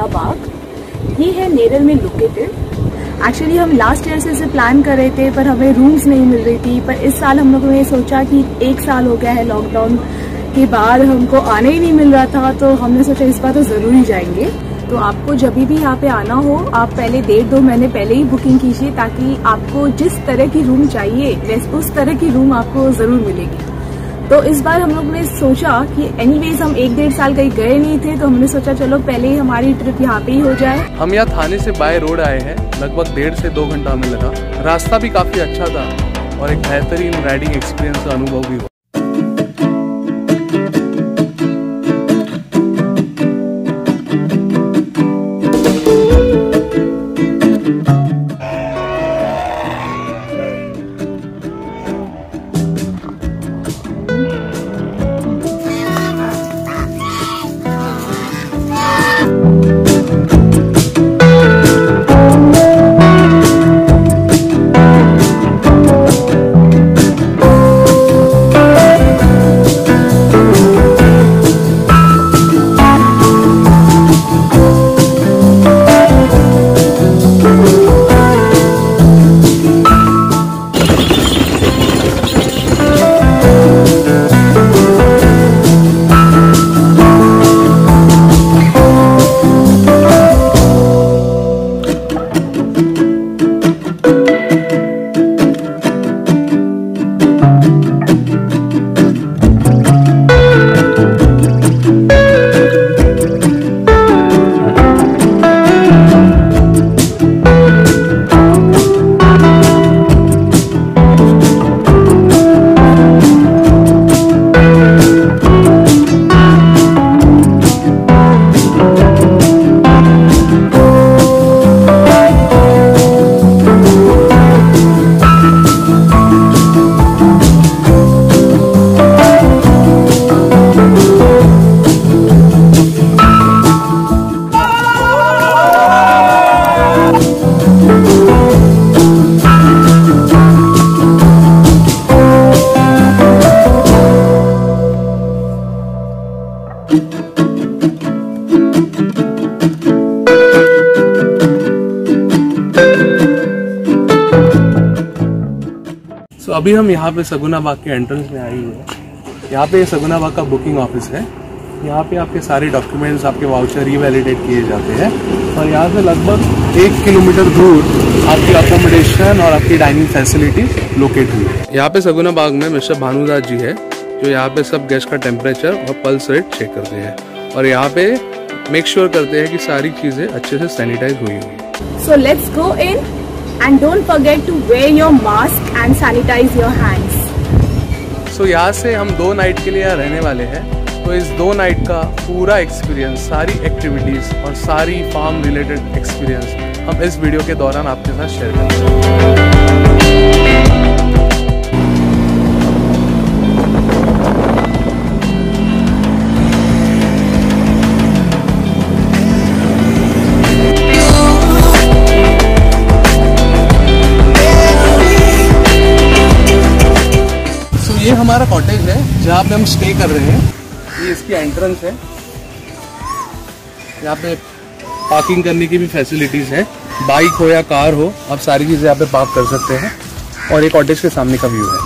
सगुणा बाग। ये है नेरल में लोकेटेड। एक्चुअली हम लास्ट ईयर से इसे प्लान कर रहे थे पर हमें रूम्स नहीं मिल रही थी, पर इस साल हम लोगों ने सोचा कि एक साल हो गया है लॉकडाउन के बाद हमको आने ही नहीं मिल रहा था, तो हमने सोचा इस बार तो ज़रूर ही जाएंगे। तो आपको जब भी यहाँ पे आना हो आप पहले 1.5-2 महीने पहले ही बुकिंग कीजिए ताकि आपको जिस तरह की रूम चाहिए उस तरह की रूम आपको ज़रूर मिलेगी। तो इस बार हम लोग ने सोचा कि एनीवेज हम 1-1.5 साल कहीं गए नहीं थे, तो हमने सोचा चलो पहले ही हमारी ट्रिप यहाँ पे ही हो जाए। हम यहाँ थाने से बाय रोड आए हैं, लगभग 1.5 से 2 घंटा हमें लगा। रास्ता भी काफ़ी अच्छा था और एक बेहतरीन राइडिंग एक्सपीरियंस का अनुभव भी हुआ। अभी हम यहाँ पे सगुणा बाग के एंट्रेंस में आए हुए हैं। यहाँ पे सगुणा बाग का बुकिंग ऑफिस है। यहाँ पे आपके सारे डॉक्यूमेंट्स, आपके वाउचर रिवैलिडेट किए जाते हैं और यहाँ से लगभग 1 किलोमीटर दूर आपकी अकोमोडेशन और आपकी डाइनिंग फैसिलिटी लोकेट हुई है। यहाँ पे सगुणा बाग में मिस्टर भानुदास जी है जो यहाँ पे सब गेस्ट का टेम्परेचर और पल्स रेट चेक करते हैं और यहाँ पे मेक श्योर करते हैं कि सारी चीज़ें अच्छे से सैनिटाइज हुई हुई। So let's go in And don't forget to wear your mask and sanitize your hands. So यहाँ से हम 2 नाइट के लिए रहने वाले हैं, तो इस 2 नाइट का पूरा एक्सपीरियंस, सारी एक्टिविटीज और सारी फार्म रिलेटेड एक्सपीरियंस हम इस वीडियो के दौरान आपके साथ शेयर करेंगे. हमारा कॉटेज है जहाँ पे हम स्टे कर रहे हैं। ये इसकी एंट्रेंस है। यहाँ पे पार्किंग करने की भी फैसिलिटीज है, बाइक हो या कार हो आप सारी चीजें यहाँ पे पार्क कर सकते हैं। और ये कॉटेज के सामने का व्यू है।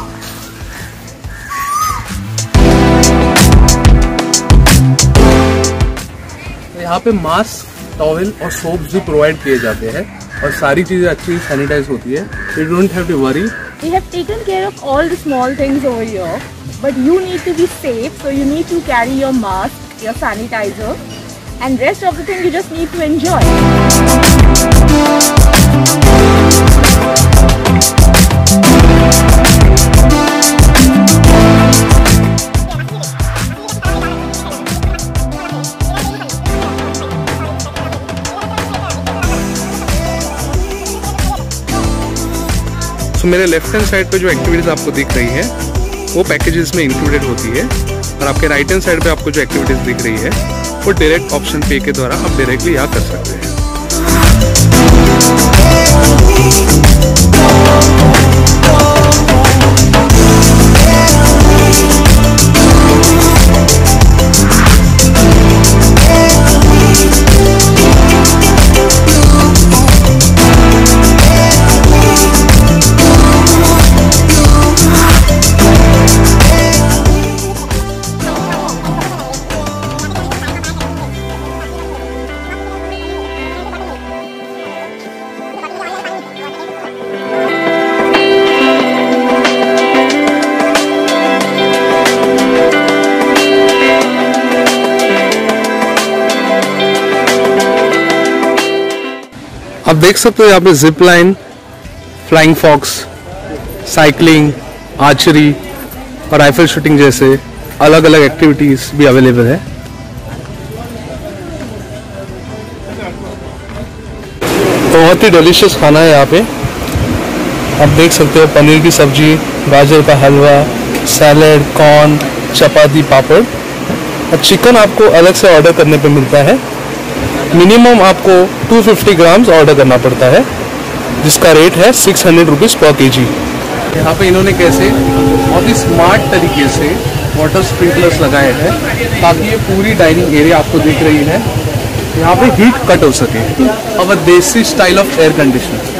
यहाँ पे मास्क, टॉवल और सोप भी प्रोवाइड किए जाते हैं और सारी चीजें अच्छी सैनिटाइज होती है। You don't have to worry. We have taken care of all the small things over here, but you need to be safe, so you need to carry your mask, your sanitizer, and rest of the thing you just need to enjoy. तो मेरे left hand side पे जो activities आपको दिख रही है वो packages में इंक्लूडेड होती है और आपके राइट हैंड साइड पे आपको जो एक्टिविटीज़ दिख रही है वो डायरेक्ट ऑप्शन पे के द्वारा आप डायरेक्टली यहाँ कर सकते हैं। आप देख सकते हो यहाँ पे zip line, flying fox, cycling, archery और राइफल शूटिंग जैसे अलग अलग एक्टिविटीज भी अवेलेबल है। बहुत ही डिलीशियस खाना है यहाँ पे। आप देख सकते हो पनीर की सब्जी, गाजर का हलवा, सैलेड, कॉर्न, चपाती, पापड़ और चिकन आपको अलग से ऑर्डर करने पे मिलता है। मिनिमम आपको 250 ग्राम्स ऑर्डर करना पड़ता है जिसका रेट है 600 रुपीज़ पर केजी। यहाँ पे इन्होंने कैसे बहुत ही स्मार्ट तरीके से वाटर स्प्रिंकलर्स लगाए हैं ताकि ये पूरी डाइनिंग एरिया आपको दिख रही है, यहाँ पे हीट कट हो सके। अब देसी स्टाइल ऑफ एयर कंडीशनर।